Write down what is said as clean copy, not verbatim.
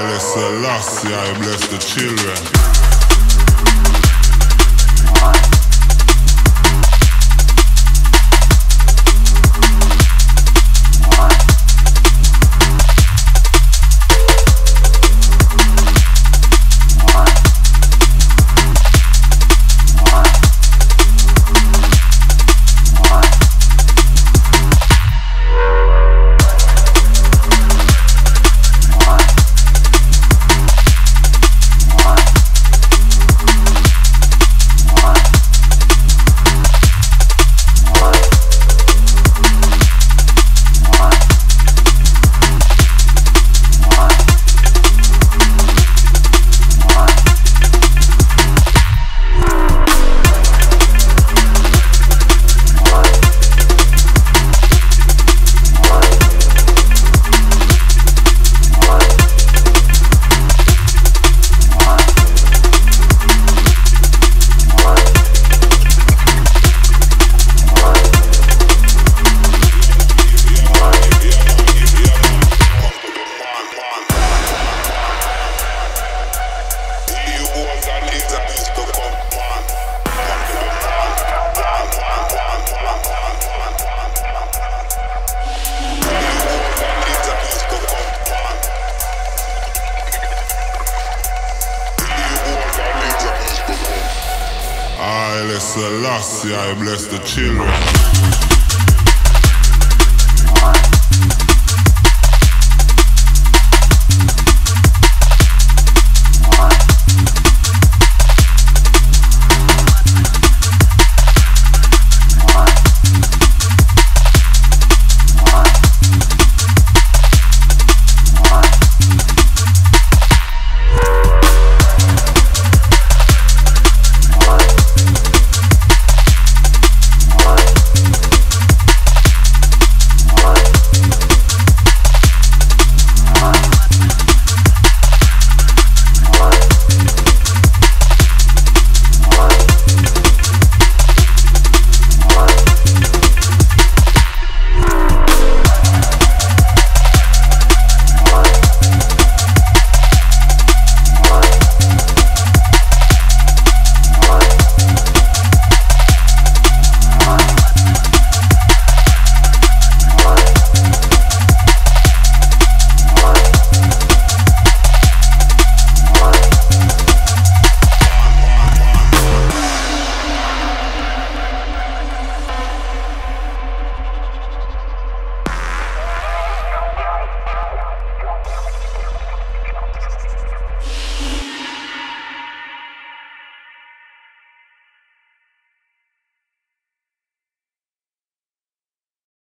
Haile Selassie, I bless the children. Haile Selassie, I bless the children.